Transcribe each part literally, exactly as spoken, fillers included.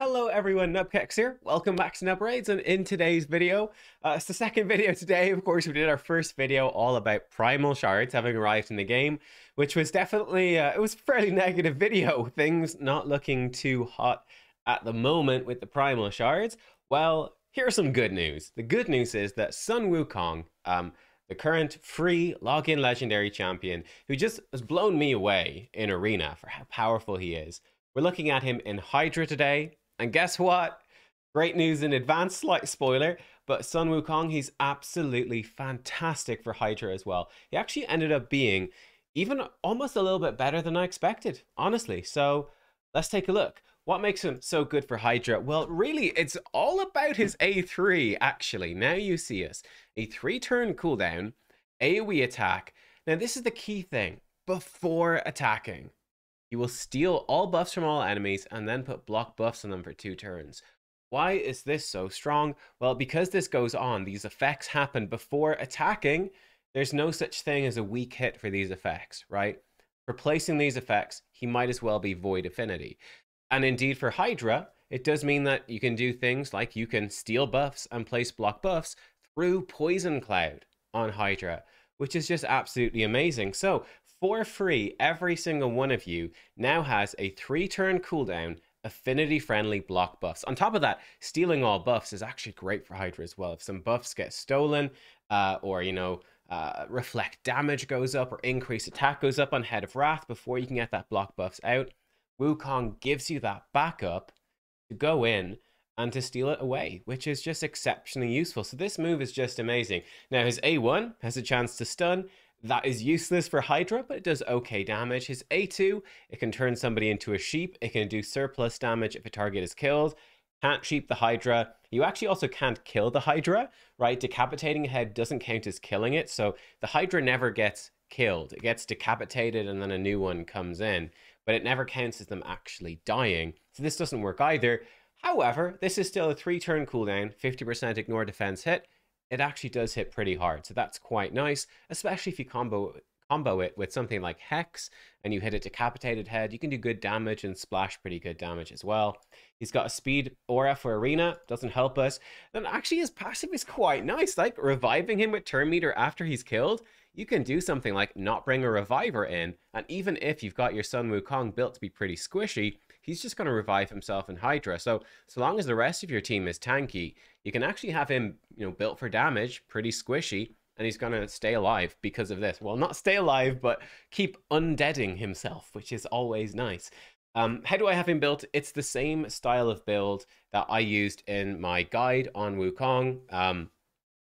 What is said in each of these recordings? Hello everyone, Nubkeks here. Welcome back to Nub Raids, and in today's video, uh, it's the second video today. Of course, we did our first video all about Primal Shards having arrived in the game, which was definitely, uh, it was a fairly negative video. Things not looking too hot at the moment with the Primal Shards. Well, here's some good news. The good news is that Sun Wukong, um, the current free login legendary champion, who just has blown me away in Arena for how powerful he is. We're looking at him in Hydra today. And guess what? Great news in advance, slight spoiler, but Sun Wukong, he's absolutely fantastic for Hydra as well. He actually ended up being even almost a little bit better than I expected, honestly. So let's take a look. What makes him so good for Hydra? Well, really, it's all about his A three, actually. Now you see us. A three-turn cooldown, AoE attack. Now, this is the key thing. Before attacking, you will steal all buffs from all enemies and then put block buffs on them for two turns. Why is this so strong? Well, because this goes on, these effects happen before attacking. There's no such thing as a weak hit for these effects, right? Replacing these effects, he might as well be void affinity. And indeed for Hydra, it does mean that you can do things like you can steal buffs and place block buffs through Poison Cloud on Hydra, which is just absolutely amazing. So for free, every single one of you now has a three-turn cooldown, affinity-friendly block buffs. On top of that, stealing all buffs is actually great for Hydra as well. If some buffs get stolen, uh, or, you know, uh, reflect damage goes up, or increased attack goes up on Head of Wrath before you can get that block buffs out, Wukong gives you that backup to go in and to steal it away, which is just exceptionally useful. So this move is just amazing. Now, his A one has a chance to stun. That is useless for Hydra, but it does okay damage. His A two, it can turn somebody into a sheep. It can do surplus damage if a target is killed. Can't sheep the Hydra. You actually also can't kill the Hydra, right? Decapitating a head doesn't count as killing it, so the Hydra never gets killed. It gets decapitated and then a new one comes in, but it never counts as them actually dying. So this doesn't work either. However, this is still a three-turn cooldown, fifty percent ignore defense hit. It actually does hit pretty hard, so that's quite nice, especially if you combo combo it with something like Hex and you hit a decapitated head. You can do good damage and splash pretty good damage as well. He's got a speed aura for Arena, doesn't help us. And actually his passive is quite nice, like reviving him with turn meter after he's killed. You can do something like not bring a reviver in, and even if you've got your Sun Wukong built to be pretty squishy, he's just going to revive himself in Hydra. So, so long as the rest of your team is tanky, you can actually have him, you know, built for damage, pretty squishy, and he's going to stay alive because of this. Well, not stay alive, but keep undeading himself, which is always nice. Um, how do I have him built? It's the same style of build that I used in my guide on Wukong. Um,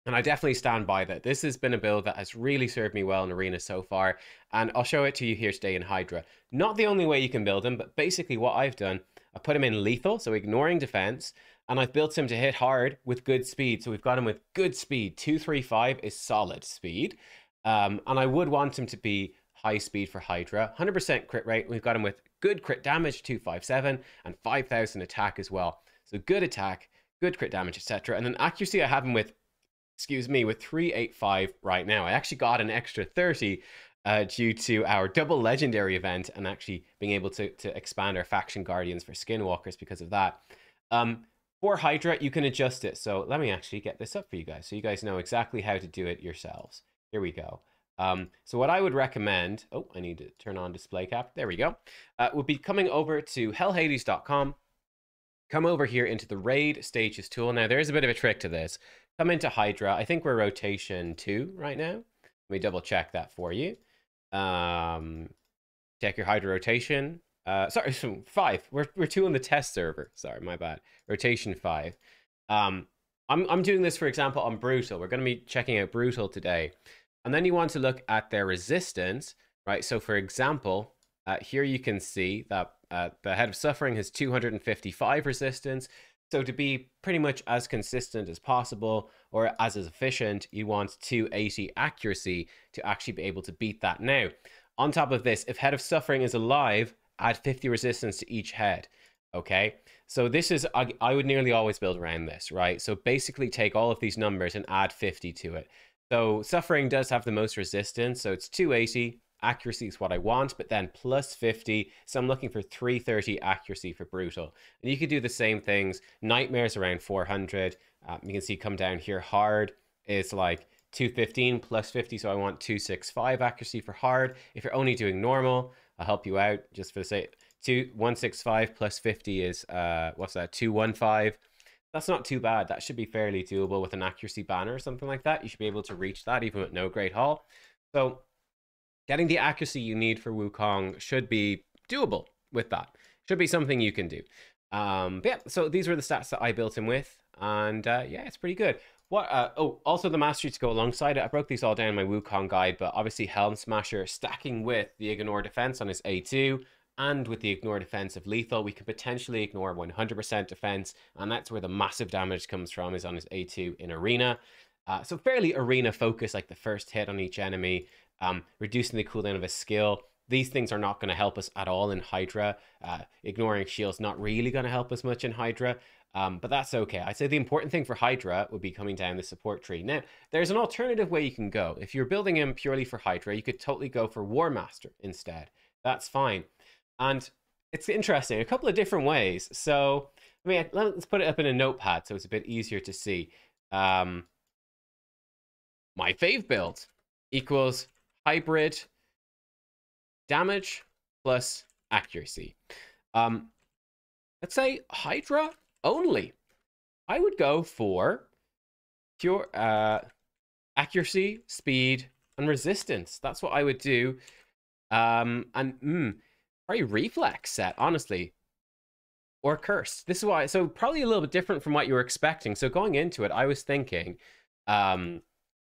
And I definitely stand by that. This has been a build that has really served me well in Arena so far, and I'll show it to you here today in Hydra. Not the only way you can build him, but basically what I've done, I put him in Lethal, so ignoring defense, and I've built him to hit hard with good speed. So we've got him with good speed. two three five is solid speed, um, and I would want him to be high speed for Hydra. one hundred percent crit rate. We've got him with good crit damage, two five seven, and five thousand attack as well. So good attack, good crit damage, et cetera. And then accuracy, I have him with Excuse me, with three eight five right now. I actually got an extra thirty uh, due to our double legendary event and actually being able to, to expand our faction guardians for skinwalkers because of that. Um, for Hydra, you can adjust it. So let me actually get this up for you guys so you guys know exactly how to do it yourselves. Here we go. Um, so what I would recommend, oh, I need to turn on display cap. There we go. Uh, would be coming over to hell hades dot com. Come over here into the raid stages tool. Now, there is a bit of a trick to this. Come into Hydra. I think we're rotation two right now. Let me double check that for you. Um, check your Hydra rotation. Uh, sorry, five. We're, we're two on the test server. Sorry, my bad. Rotation five. Um, I'm, I'm doing this, for example, on Brutal. We're going to be checking out Brutal today. And then you want to look at their resistance, right? So, for example, uh, here you can see that uh, the Head of Suffering has two hundred fifty-five resistance. So to be pretty much as consistent as possible or as efficient, you want two eighty accuracy to actually be able to beat that. Now, on top of this, if Head of Suffering is alive, add fifty resistance to each head. Okay, so this is, I, I would nearly always build around this, right? So basically take all of these numbers and add fifty to it. So Suffering does have the most resistance, so it's two eighty Accuracy is what I want, but then plus fifty, so I'm looking for three thirty accuracy for brutal. And you could do the same things. Nightmares around four hundred. Um, you can see come down here, hard is like two fifteen plus fifty, so I want two sixty-five accuracy for hard. If you're only doing normal, I'll help you out just for the sake. Two one sixty-five plus fifty is uh what's that, two fifteen. That's not too bad. That should be fairly doable with an accuracy banner or something like that. You should be able to reach that even with no great haul. So getting the accuracy you need for Wukong should be doable with that. Should be something you can do. Um, but yeah, so these were the stats that I built him with. And uh, yeah, it's pretty good. What? Uh, oh, also the mastery to go alongside it. I broke these all down in my Wukong guide, but obviously Helm Smasher stacking with the Ignore Defense on his A two and with the Ignore Defense of Lethal, we can potentially ignore one hundred percent defense. And that's where the massive damage comes from, is on his A two in Arena. Uh, so fairly arena focused, like the first hit on each enemy. Um, reducing the cooldown of a skill. These things are not going to help us at all in Hydra. Uh, ignoring shields not really going to help us much in Hydra, um, but that's okay. I'd say the important thing for Hydra would be coming down the support tree. Now, there's an alternative way you can go. If you're building him purely for Hydra, you could totally go for Warmaster instead. That's fine. And it's interesting, a couple of different ways. So, I mean, let's put it up in a notepad so it's a bit easier to see. Um, my fave build equals hybrid damage plus accuracy. Um, let's say Hydra only. I would go for pure uh, accuracy, speed, and resistance. That's what I would do. Um, and mm, probably reflex set, honestly. Or cursed. This is why. So probably a little bit different from what you were expecting. So going into it, I was thinking... Um,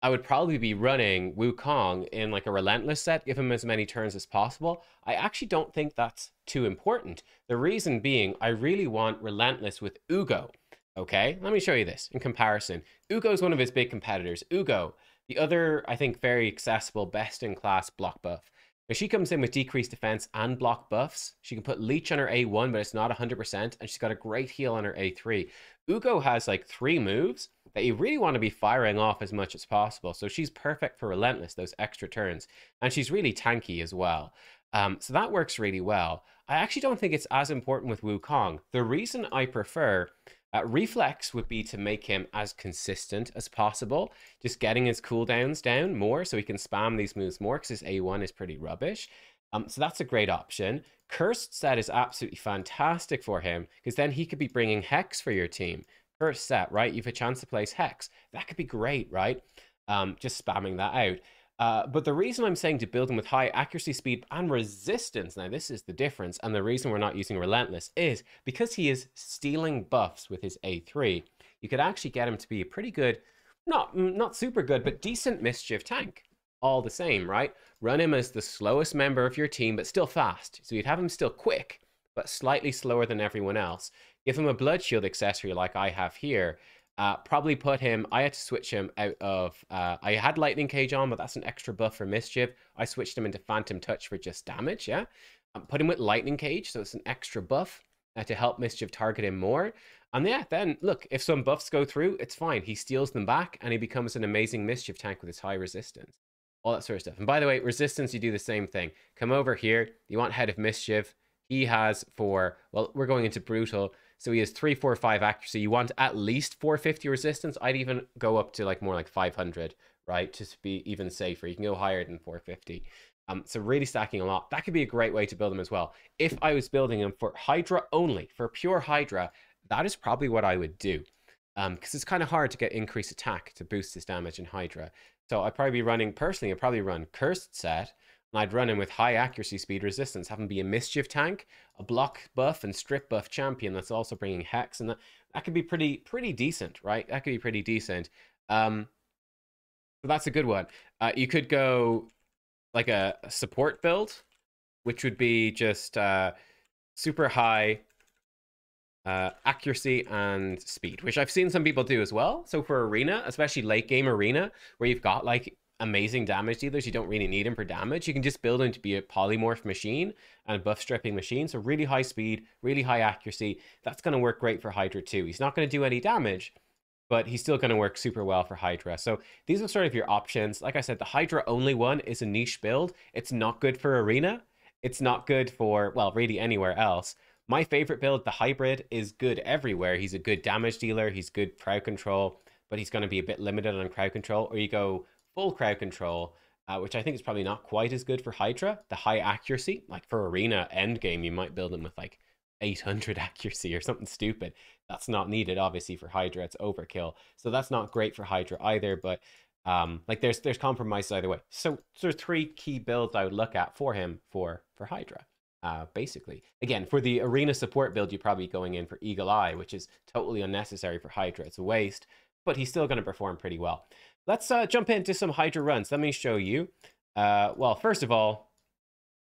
I would probably be running Wukong in like a relentless set, give him as many turns as possible. I actually don't think that's too important. The reason being, I really want relentless with Ugo. Okay, let me show you this in comparison. Ugo is one of his big competitors. Ugo, the other, I think, very accessible, best-in-class block buff. Now, she comes in with decreased defense and block buffs. She can put Leech on her A one, but it's not one hundred percent, and she's got a great heal on her A three. Ugo has like three moves that you really want to be firing off as much as possible. So she's perfect for Relentless, those extra turns. And she's really tanky as well. Um, so that works really well. I actually don't think it's as important with Wukong. The reason I prefer uh, Reflex would be to make him as consistent as possible. Just getting his cooldowns down more so he can spam these moves more, because his A one is pretty rubbish. Um, so that's a great option. Cursed Set is absolutely fantastic for him, because then he could be bringing Hex for your team. Cursed Set, right? You've a chance to place Hex. That could be great, right? Um, just spamming that out. Uh, but the reason I'm saying to build him with high accuracy, speed, and resistance, now this is the difference, and the reason we're not using Relentless is because he is stealing buffs with his A three. You could actually get him to be a pretty good, not, not super good, but decent mischief tank. All the same, right? Run him as the slowest member of your team, but still fast. So you'd have him still quick, but slightly slower than everyone else. Give him a Blood Shield accessory like I have here. Uh, probably put him, I had to switch him out of, uh, I had Lightning Cage on, but that's an extra buff for mischief. I switched him into Phantom Touch for just damage, yeah? Um, put him with Lightning Cage, so it's an extra buff uh, to help mischief target him more. And yeah, then look, if some buffs go through, it's fine. He steals them back and he becomes an amazing mischief tank with his high resistance. All that sort of stuff. And by the way, resistance, you do the same thing. Come over here. You want Head of Mischief. He has four. Well, we're going into brutal. So he has three, four, five accuracy. You want at least four fifty resistance. I'd even go up to like more like five hundred, right? Just to be even safer. You can go higher than four fifty. Um, so really stacking a lot. That could be a great way to build him as well. If I was building him for Hydra only, for pure Hydra, that is probably what I would do. Um, because it's kind of hard to get increased attack to boost his damage in Hydra. So I'd probably be running, personally, I'd probably run Cursed Set, and I'd run him with high accuracy, speed, resistance, have him be a mischief tank, a block buff and strip buff champion that's also bringing Hex, and that, that could be pretty, pretty decent, right? That could be pretty decent. Um, so that's a good one. Uh, you could go like a, a support build, which would be just uh, super high Uh, accuracy and speed, which I've seen some people do as well. So for arena, especially late game arena, where you've got like amazing damage dealers, you don't really need him for damage. You can just build him to be a polymorph machine and buff stripping machine. So really high speed, really high accuracy. That's going to work great for Hydra too. He's not going to do any damage, but he's still going to work super well for Hydra. So these are sort of your options. Like I said, the Hydra only one is a niche build. It's not good for Arena. It's not good for, well, really anywhere else. My favorite build, the Hybrid, is good everywhere. He's a good damage dealer. He's good crowd control, but he's going to be a bit limited on crowd control. Or you go full crowd control, uh, which I think is probably not quite as good for Hydra. The high accuracy, like for Arena endgame, you might build him with like eight hundred accuracy or something stupid. That's not needed, obviously, for Hydra. It's overkill. So that's not great for Hydra either, but um, like there's there's compromises either way. So sort of three key builds I would look at for him for, for Hydra, uh, basically. Again, for the Arena support build, you're probably going in for Eagle Eye, which is totally unnecessary for Hydra. It's a waste, but he's still going to perform pretty well. Let's uh, jump into some Hydra runs. Let me show you. Uh, well, first of all,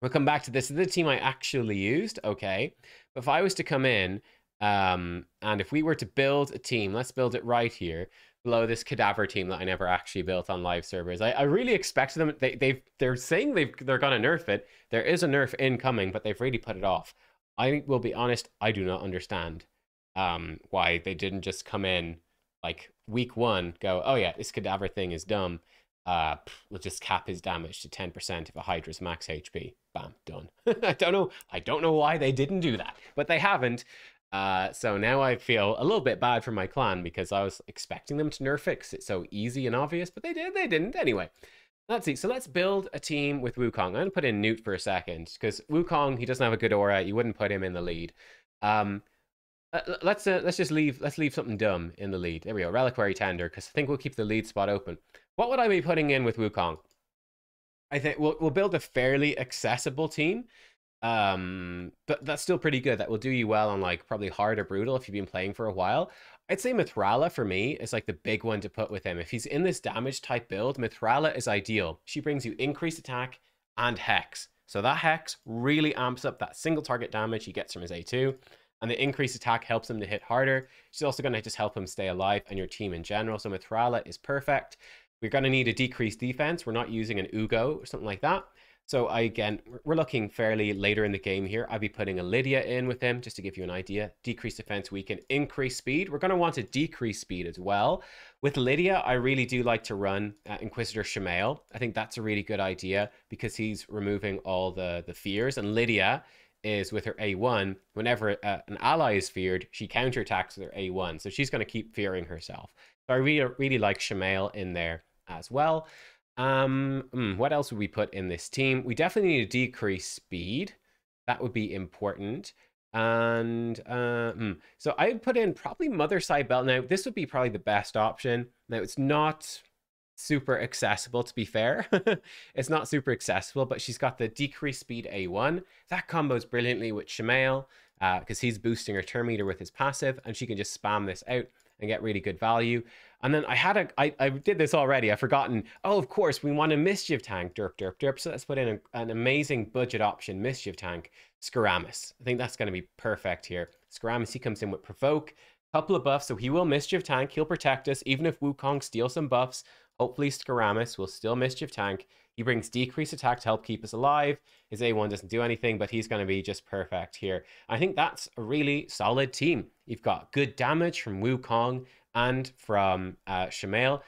we'll come back to this. This is the team I actually used, okay. But if I was to come in, um, and if we were to build a team, let's build it right here below this cadaver team that I never actually built on live servers. I, I really expected them. They, they've, they're saying they've, they're going to nerf it. There is a nerf incoming, but they've really put it off. I will be honest, I do not understand um, why they didn't just come in like week one, go, oh yeah, this cadaver thing is dumb. Uh, we'll just cap his damage to ten percent of a Hydra's max H P. Bam, done. I don't know. I don't know why they didn't do that, but they haven't. Uh, so now I feel a little bit bad for my clan because I was expecting them to nerf it because it's so easy and obvious, but they did. They didn't anyway. Let's see. So let's build a team with Wukong. I'm gonna put in Newt for a second because Wukong, he doesn't have a good aura. You wouldn't put him in the lead. Um, Uh, let's uh, let's just leave let's leave something dumb in the lead. There we go, Reliquary Tender, because I think we'll keep the lead spot open. What would I be putting in with Wukong? I think we'll we'll build a fairly accessible team, um, but that's still pretty good. That will do you well on like probably hard or brutal if you've been playing for a while. I'd say Mithrala for me is like the big one to put with him. If he's in this damage type build, Mithrala is ideal. She brings you increased attack and hex, so that hex really amps up that single target damage he gets from his A two. And the increased attack helps him to hit harder. She's also going to just help him stay alive and your team in general. So Mithrala is perfect. We're going to need a decreased defense. We're not using an Ugo or something like that. So I, again, we're looking fairly later in the game here. I'd be putting a Lydia in with him just to give you an idea. Decreased defense, weaken, increased speed. We're going to want to decrease speed as well. With Lydia, I really do like to run uh, Inquisitor Shamael. I think that's a really good idea because he's removing all the, the fears. And Lydia is with her A one, whenever uh, an ally is feared, she counterattacks with her A one. So she's going to keep fearing herself. So I really, really like Shamael in there as well. Um, mm, what else would we put in this team? We definitely need to decrease speed. That would be important. And uh, mm, so I would put in probably Mother Cybele. Now, this would be probably the best option. Now, it's not super accessible, to be fair. It's not super accessible, but she's got the decreased speed A one. That combos brilliantly with Shamael because uh, he's boosting her turn meter with his passive, and she can just spam this out and get really good value. And then I had a, I, I did this already. I've forgotten. Oh, of course, we want a mischief tank. Derp, derp, derp. So let's put in a, an amazing budget option, mischief tank, Skaramis. I think that's going to be perfect here. Skaramis, he comes in with provoke, couple of buffs, so he will mischief tank. He'll protect us, even if Wukong steals some buffs. Hopefully Skaramis will still mischief tank. He brings decreased attack to help keep us alive. His A one doesn't do anything, but he's going to be just perfect here. I think that's a really solid team. You've got good damage from Wukong and from uh, Shamael.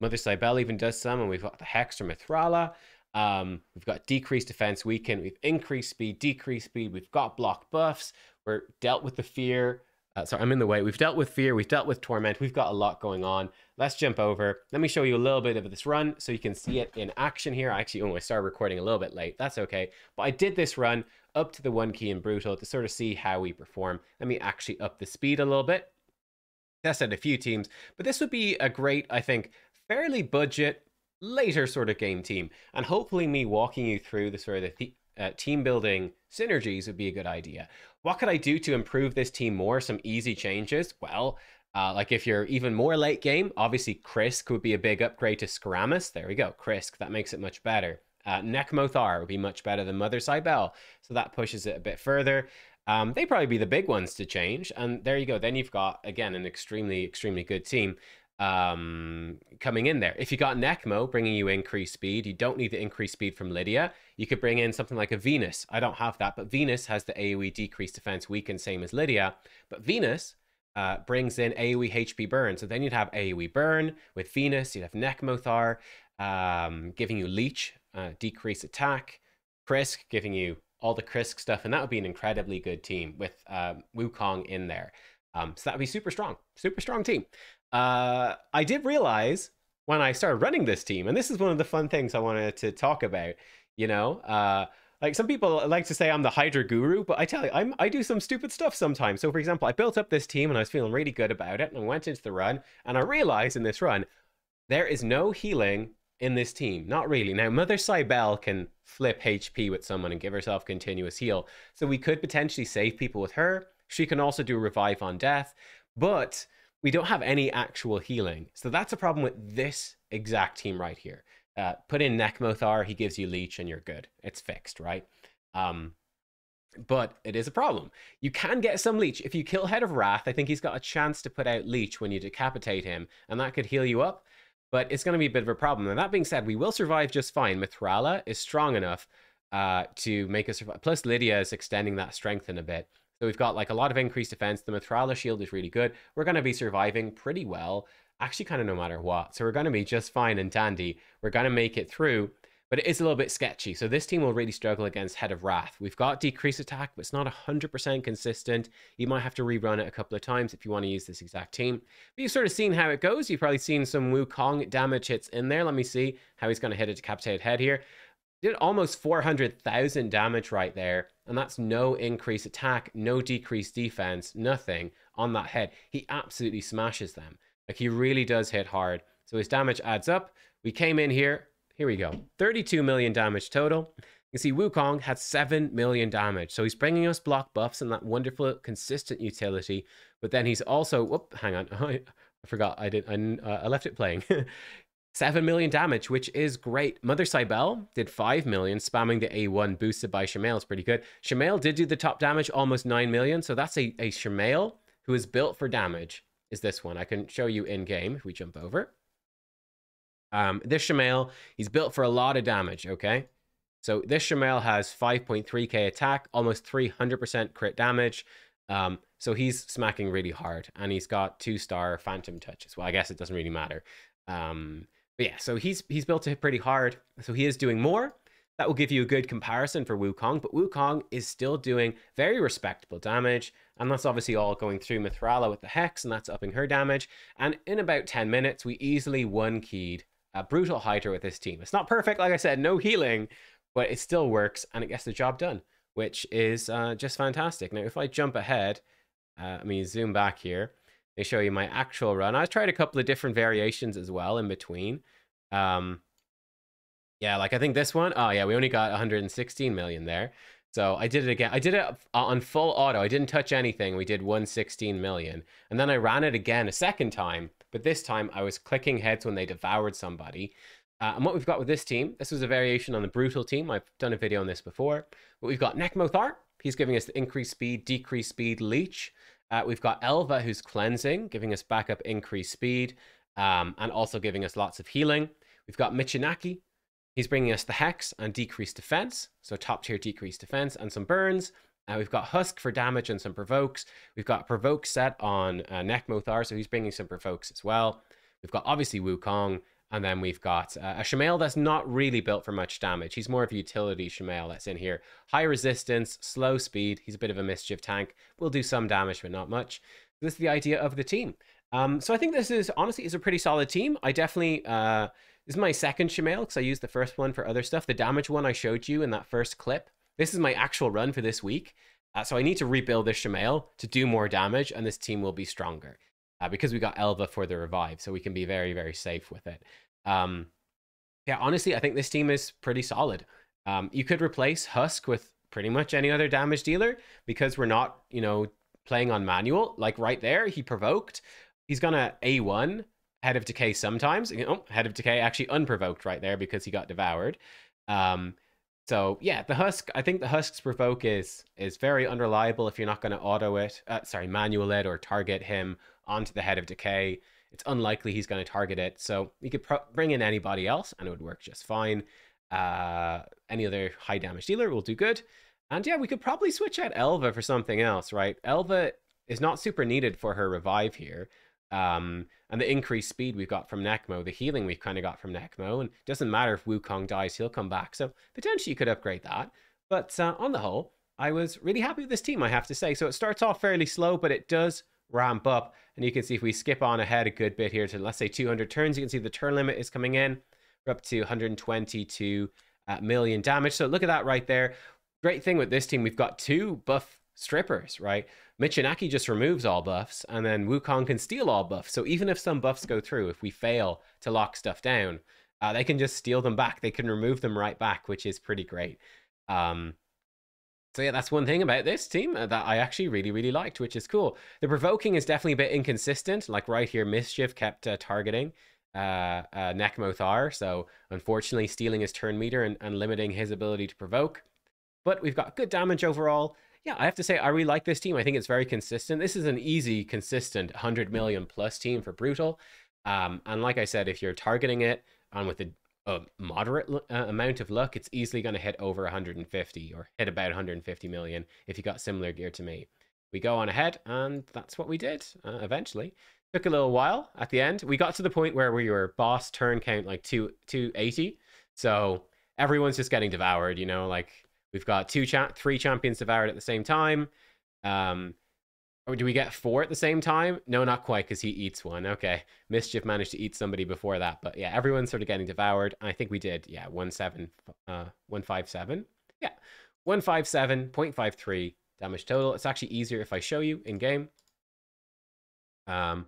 Mother Cybele even does some, and we've got the hex from Mithrala. Um, we've got decreased defense weaken. We've increased speed, decreased speed. We've got block buffs. We're dealt with the fear. Uh, sorry, I'm in the way. We've dealt with fear. We've dealt with torment. We've got a lot going on. Let's jump over. Let me show you a little bit of this run so you can see it in action here. I actually, oh, I started recording a little bit late. That's okay. But I did this run up to the one key in brutal to sort of see how we perform. Let me actually up the speed a little bit. Tested a few teams, but this would be a great, I think, fairly budget later sort of game team. And hopefully me walking you through the sort of the Uh, team building synergies would be a good idea. What could I do to improve this team more? Some easy changes. Well, uh, like if you're even more late game, obviously Krisk would be a big upgrade to Skaramis. There we go, Krisk. That makes it much better. Uh, Nekmothar would be much better than Mother Cybele, so that pushes it a bit further. Um, they'd probably be the big ones to change. And there you go. Then you've got, again, an extremely, extremely good team um coming in there. If you got Nekmo bringing you increased speed, you don't need the increased speed from Lydia. You could bring in something like a Venus. I don't have that, but Venus has the AoE decreased defense weaken, same as Lydia. But Venus uh, brings in AoE H P burn. So then you'd have AoE burn with Venus, you'd have Nekmothar um, giving you leech, uh, decrease attack, Krisk giving you all the Krisk stuff, and that would be an incredibly good team with um, Wukong in there. Um, so that would be super strong, super strong team. Uh, I did realize when I started running this team, and this is one of the fun things I wanted to talk about, you know, uh, like some people like to say I'm the Hydra guru, but I tell you, I'm, I do some stupid stuff sometimes. So for example, I built up this team and I was feeling really good about it, and I went into the run and I realized in this run, there is no healing in this team, not really. Now, Mother Cybele can flip H P with someone and give herself continuous heal. So we could potentially save people with her. She can also do revive on death, but we don't have any actual healing. So that's a problem with this exact team right here. Uh, put in Nekmothar, he gives you leech and you're good. It's fixed, right? Um, but it is a problem. You can get some leech. If you kill Head of Wrath, I think he's got a chance to put out leech when you decapitate him, and that could heal you up, but it's going to be a bit of a problem. And that being said, we will survive just fine. Mithrala is strong enough uh, to make us survive. Plus Lydia is extending that strength in a bit. So we've got like a lot of increased defense. The Mithrala shield is really good. We're going to be surviving pretty well, actually, kind of no matter what. So we're going to be just fine and dandy. We're going to make it through, but it is a little bit sketchy. So this team will really struggle against Head of Wrath. We've got decreased attack, but it's not one hundred percent consistent. You might have to rerun it a couple of times if you want to use this exact team. But you've sort of seen how it goes. You've probably seen some Wukong damage hits in there. Let me see how he's going to hit a decapitated head here. Did almost four hundred thousand damage right there, and that's no increased attack, no decreased defense, nothing on that head. He absolutely smashes them. Like, he really does hit hard. So his damage adds up. We came in here. Here we go. thirty-two million damage total. You can see Wukong had seven million damage. So he's bringing us block buffs and that wonderful, consistent utility. But then he's also... Whoop, hang on. Oh, I forgot. I, didn't, I, uh, I left it playing. seven million damage, which is great. Mother Cybele did five million, spamming the A one boosted by Shamael is pretty good. Shamael did do the top damage, almost nine million. So that's a, a Shamael who is built for damage, is this one. I can show you in-game if we jump over. Um, this Shamael, he's built for a lot of damage, okay? So this Shamael has five point three K attack, almost three hundred percent crit damage. Um, so he's smacking really hard. And he's got two-star Phantom Touch as well. I guess it doesn't really matter. Um... But yeah, so he's he's built to hit pretty hard, so he is doing more. That will give you a good comparison for Wukong, but Wukong is still doing very respectable damage, and that's obviously all going through Mithrala with the Hex, and that's upping her damage. And in about ten minutes, we easily one-keyed a brutal Hydra with this team. It's not perfect, like I said, no healing, but it still works, and it gets the job done, which is uh, just fantastic. Now, if I jump ahead, uh, I mean, zoom back here, they show you my actual run. I tried a couple of different variations as well in between. Um, yeah, like I think this one, oh yeah, we only got one hundred sixteen million there. So I did it again. I did it on full auto. I didn't touch anything. We did one hundred sixteen million. And then I ran it again a second time. But this time I was clicking heads when they devoured somebody. Uh, and what we've got with this team, this was a variation on the Brutal team. I've done a video on this before. But we've got Nekmothar. He's giving us the increased speed, decreased speed, leech. Uh, we've got Elva, who's cleansing, giving us backup increased speed, um, and also giving us lots of healing. We've got Michinaki. He's bringing us the Hex and decreased defense, so top tier decreased defense and some burns. Uh, we've got Husk for damage and some provokes. We've got Provoke set on uh, Nekmothar, so he's bringing some provokes as well. We've got, obviously, Wukong, and then we've got uh, a Shamael that's not really built for much damage. He's more of a utility Shamael that's in here. High resistance, slow speed. He's a bit of a mischief tank. Will do some damage, but not much. This is the idea of the team. Um, so I think this is, honestly, is a pretty solid team. I definitely... Uh, this is my second Shamael, because I used the first one for other stuff. The damage one I showed you in that first clip. This is my actual run for this week. Uh, so I need to rebuild this Shamael to do more damage, and this team will be stronger. Uh, because we got Elva for the revive, so we can be very, very safe with it. Um, yeah, honestly, I think this team is pretty solid. Um, you could replace Husk with pretty much any other damage dealer, because we're not, you know, playing on manual. Like right there, he provoked. He's gonna A one, Head of Decay sometimes. Oh, Head of Decay actually unprovoked right there because he got devoured. Um, so yeah, the Husk, I think the Husk's provoke is, is very unreliable if you're not gonna auto it, uh, sorry, manual it or target him onto the Head of Decay. It's unlikely he's going to target it, so you could bring in anybody else and it would work just fine. Uh, any other high damage dealer will do good. And yeah, we could probably switch out Elva for something else, right? Elva is not super needed for her revive here. Um, and the increased speed we've got from Nekmo, the healing we've kind of got from Nekmo, and it doesn't matter if Wukong dies, he'll come back. So potentially you could upgrade that. But uh, on the whole, I was really happy with this team, I have to say. So it starts off fairly slow, but it does ramp up. And you can see if we skip on ahead a good bit here to, let's say, two hundred turns, you can see the turn limit is coming in. We're up to one hundred twenty-two uh, million damage. So look at that right there. Great thing with this team, we've got two buff strippers, right? Michinaki just removes all buffs, and then Wukong can steal all buffs. So even if some buffs go through, if we fail to lock stuff down, uh, they can just steal them back. They can remove them right back, which is pretty great. Um, so yeah, that's one thing about this team that I actually really, really liked, which is cool. The provoking is definitely a bit inconsistent. Like right here, Mischief kept uh, targeting uh, uh, Nekmothar. So unfortunately, stealing his turn meter and, and limiting his ability to provoke. But we've got good damage overall. Yeah, I have to say, I really like this team. I think it's very consistent. This is an easy, consistent one hundred million plus team for Brutal. Um, and like I said, if you're targeting it and with a, a moderate uh, amount of luck, it's easily going to hit over one hundred fifty or hit about one hundred fifty million if you got similar gear to me. We go on ahead, and that's what we did uh, eventually. Took a little while at the end. We got to the point where we were boss turn count like two eighty. So everyone's just getting devoured, you know, like... We've got two cha three champions devoured at the same time. Um, or do we get four at the same time? No, not quite, because he eats one. Okay. Mischief managed to eat somebody before that. But yeah, everyone's sort of getting devoured. I think we did, yeah, one seven, uh, one five seven. Yeah, one fifty-seven point five three damage total. It's actually easier if I show you in-game. Um,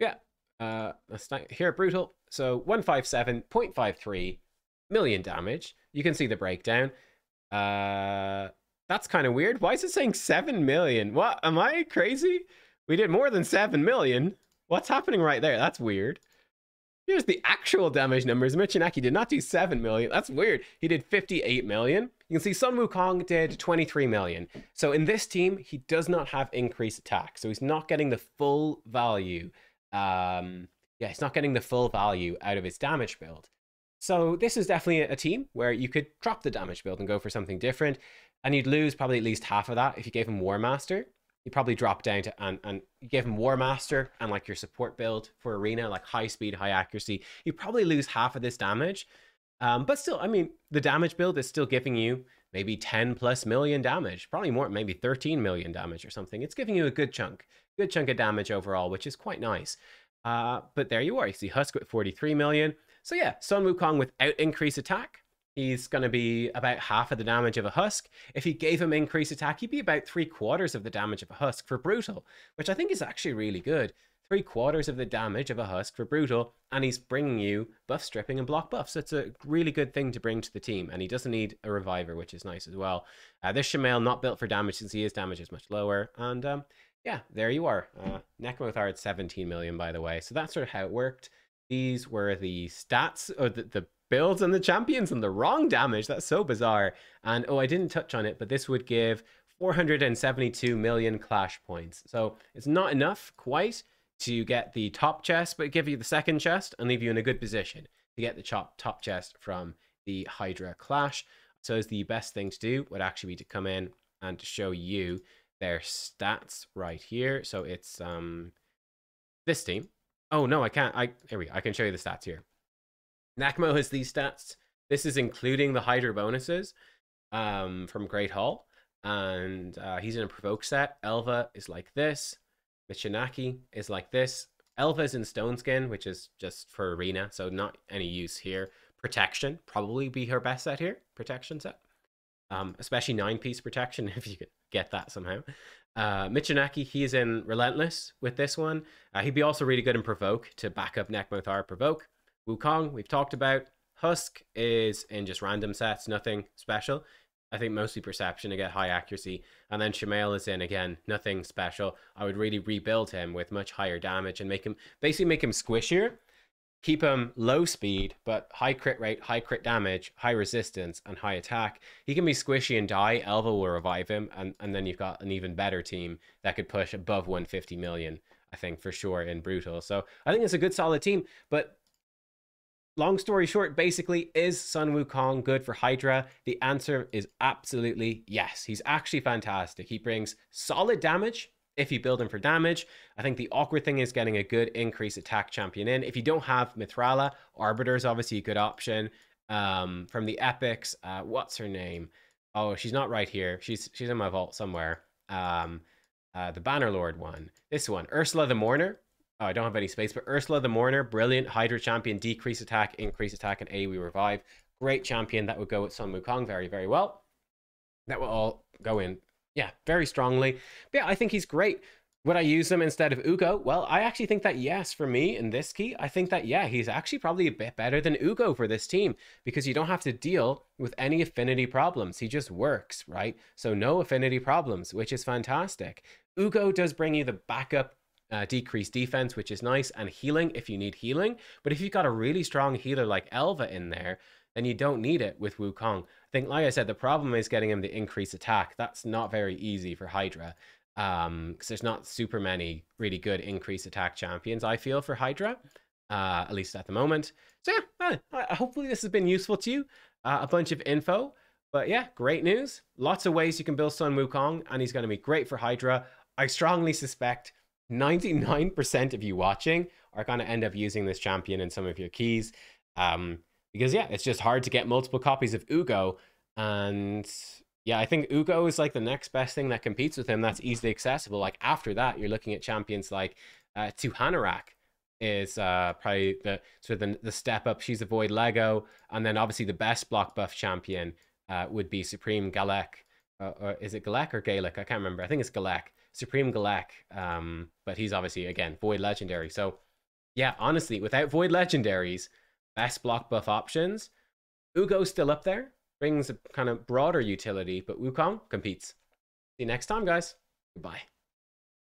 yeah, uh, let's not, here at Brutal. So one fifty-seven point five three million damage. You can see the breakdown. Uh, that's kind of weird. Why is it saying seven million? What? Am I crazy? We did more than seven million. What's happening right there? That's weird. Here's the actual damage numbers. Michinaki did not do seven million. That's weird. He did fifty-eight million. You can see Sun Wukong did twenty-three million. So in this team, he does not have increased attack. So he's not getting the full value. Um, yeah, he's not getting the full value out of his damage build. So this is definitely a team where you could drop the damage build and go for something different, and you'd lose probably at least half of that if you gave him Warmaster. You'd probably drop down to and and you gave him Warmaster and like your support build for arena, like high speed, high accuracy. You probably lose half of this damage, um, but still, I mean, the damage build is still giving you maybe ten plus million damage, probably more, maybe thirteen million damage or something. It's giving you a good chunk, good chunk of damage overall, which is quite nice. Uh, but there you are. You see Husk with forty-three million. So yeah, Sun Wukong without increased attack, he's going to be about half of the damage of a Husk. If he gave him increased attack, he'd be about three quarters of the damage of a Husk for Brutal, which I think is actually really good. Three quarters of the damage of a Husk for Brutal, and he's bringing you buff stripping and block buffs. So it's a really good thing to bring to the team, and he doesn't need a reviver, which is nice as well. Uh, this Shamael not built for damage since his damage is much lower, and um, yeah, there you are. Uh, Nekmothar at seventeen million, by the way. So that's sort of how it worked. These were the stats, or the, the builds and the champions and the wrong damage. That's so bizarre. And, oh, I didn't touch on it, but this would give four hundred seventy-two million clash points. So it's not enough quite to get the top chest, but give you the second chest and leave you in a good position to get the top, top chest from the Hydra clash. So it's the best thing to do would actually be to come in and to show you their stats right here. So it's um this team. Oh, no, I can't. I, here we go. I can show you the stats here. Nekmo has these stats. This is including the Hydra bonuses um, from Great Hall. And uh, he's in a provoke set. Elva is like this. Michinaki is like this. Elva is in Stone Skin, which is just for arena, so not any use here. Protection, probably be her best set here. Protection set. Um, especially nine-piece protection, if you could get that somehow. Uh, Michinaki, he's in Relentless with this one. Uh, he'd be also really good in Provoke to back up Nekmothar Provoke. Wukong, we've talked about. Husk is in just random sets, nothing special. I think mostly Perception to get high accuracy. And then Shamael is in, again, nothing special. I would really rebuild him with much higher damage and make him, basically make him squishier. Keep him low speed, but high crit rate, high crit damage, high resistance, and high attack. He can be squishy and die. Elva will revive him, and, and then you've got an even better team that could push above one hundred fifty million, I think, for sure, in Brutal. So I think it's a good, solid team, but long story short, basically, is Sun Wukong good for Hydra? The answer is absolutely yes. He's actually fantastic. He brings solid damage if you build him for damage. I think the awkward thing is getting a good increase attack champion in. If you don't have Mithrala, Arbiter is obviously a good option. Um, from the epics, uh, what's her name? Oh, she's not right here. She's she's in my vault somewhere. Um, uh, the Bannerlord one. This one, Ursula the Mourner. Oh, I don't have any space, but Ursula the Mourner, brilliant Hydra champion, decrease attack, increase attack, and A O E revive. Great champion that would go with Sun Wukong very, very well. That will all go in, yeah, very strongly. But yeah, I think he's great. Would I use him instead of Ugo? Well, I actually think that yes, for me in this key, I think that yeah, he's actually probably a bit better than Ugo for this team because you don't have to deal with any affinity problems. He just works, right? So no affinity problems, which is fantastic. Ugo does bring you the backup Uh, decreased defense, which is nice, and healing if you need healing. But if you've got a really strong healer like Elva in there, then you don't need it with Wukong. I think, like I said, the problem is getting him the increased attack. That's not very easy for Hydra um because there's not super many really good increased attack champions, I feel, for Hydra, uh at least at the moment. So yeah, uh, hopefully this has been useful to you, uh, a bunch of info, but yeah, great news. Lots of ways you can build Sun Wukong, and he's going to be great for Hydra. I strongly suspect ninety-nine percent of you watching are going to end up using this champion in some of your keys, um because yeah, it's just hard to get multiple copies of Ugo. And yeah, I think Ugo is like the next best thing that competes with him that's easily accessible. Like after that, you're looking at champions like uh Tuhanarak is uh probably the sort of the, the step up. She's a void Lego, and then obviously the best block buff champion uh would be Supreme Galek, uh, or is it Galek or Galek? I can't remember. I think it's Galek, Supreme Galek, um, but he's obviously, again, Void Legendary. So, yeah, honestly, without Void Legendaries, best block buff options, Ugo's still up there, brings a kind of broader utility, but Wukong competes. See you next time, guys. Goodbye.